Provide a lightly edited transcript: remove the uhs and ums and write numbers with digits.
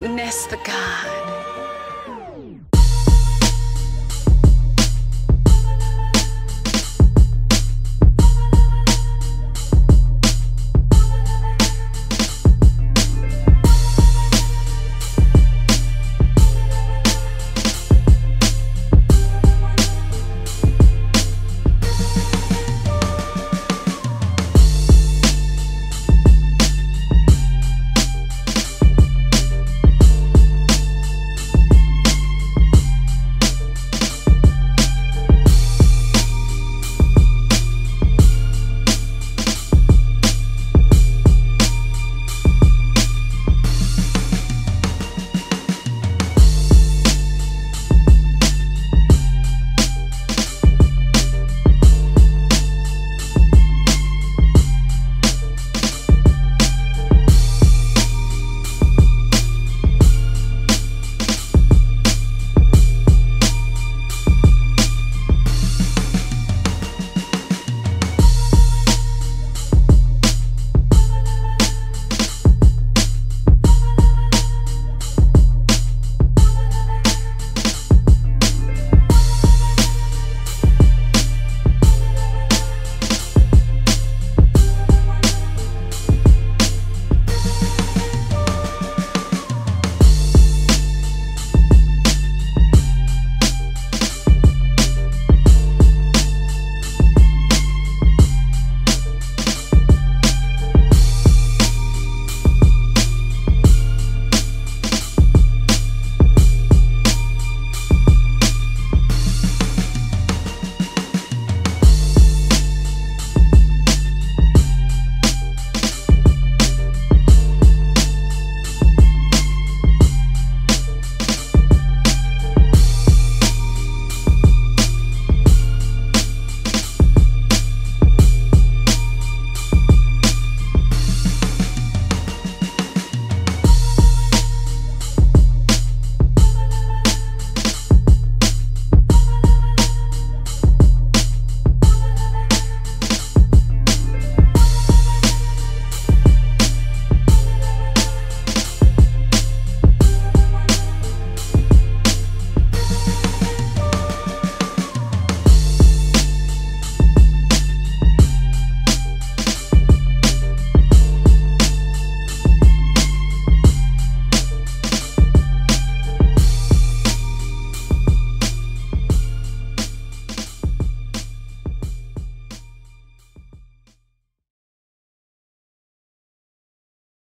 Ness the god.